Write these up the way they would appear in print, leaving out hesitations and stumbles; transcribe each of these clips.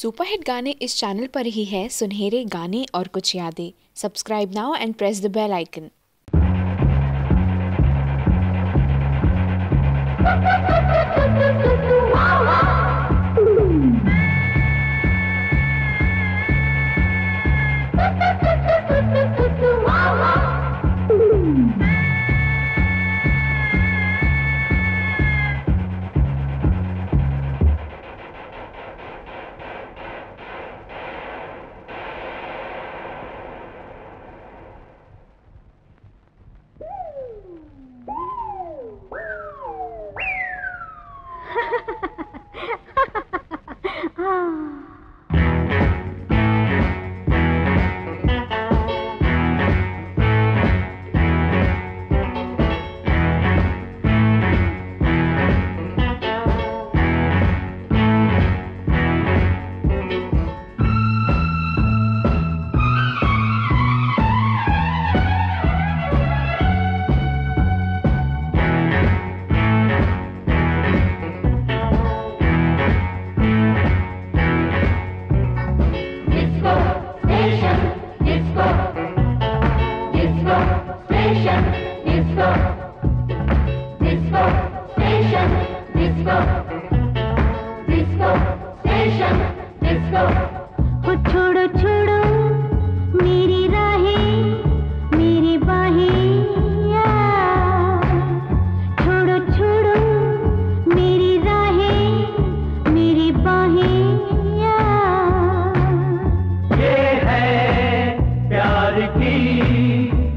Superhit गाने इस channel पर ही है। सुनहरे गाने और कुछ यादें। Subscribe now and press the bell icon.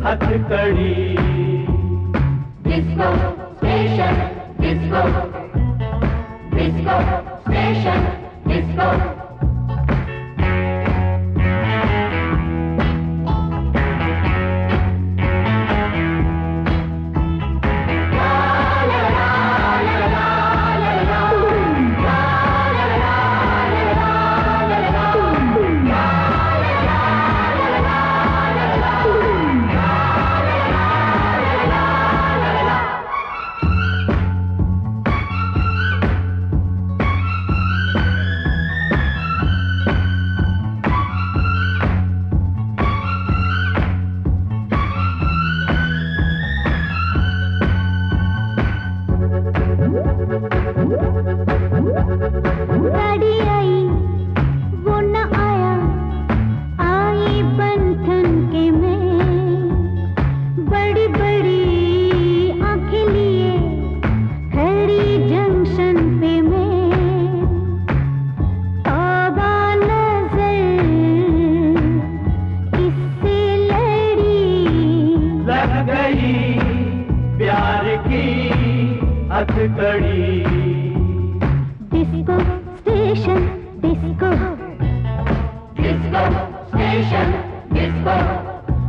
हाथकड़ी disco station, disco disco station, disco. गाड़ी आई वो न आया, आई बंधन के में। बड़ी बड़ी आंखें लिए खड़ी जंक्शन पे में। तौबा नजर किससे लड़ी, लग गई प्यार की हथकड़ी। Disco station, disco disco station, disco.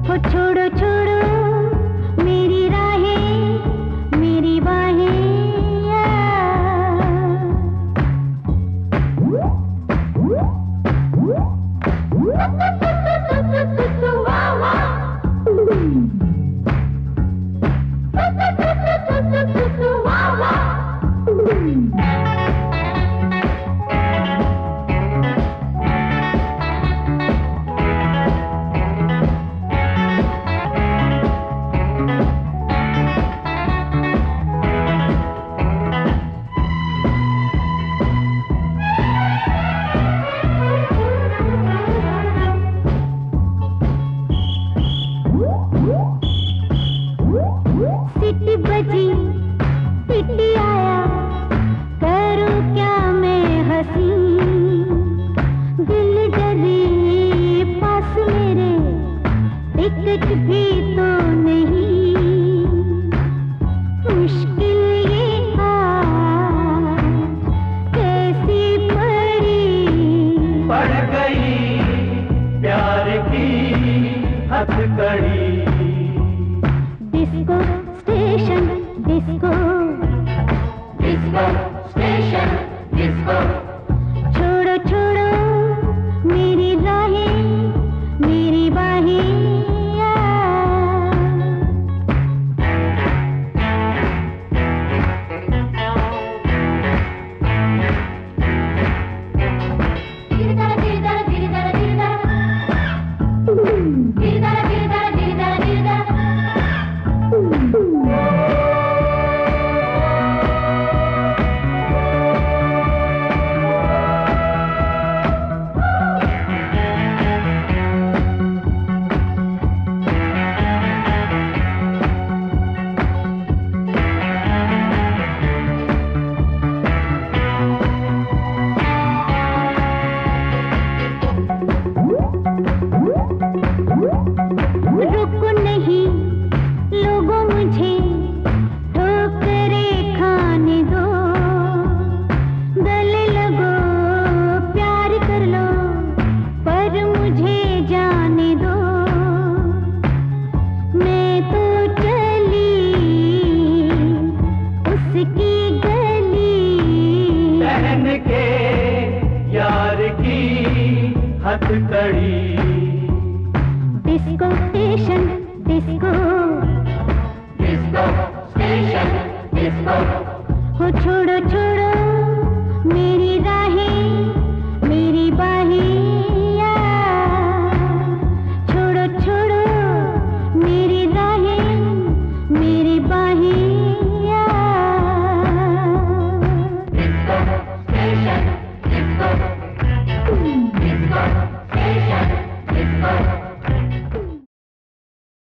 वो छोड़ो छोड़ो मेरी राहें, मेरी बाहें। Disco station, disco disco station, disco. छोड़ो छोड़ो मेरी राहें, मेरी बाहें। हथकड़ी। Disco station disco, disco station disco, हो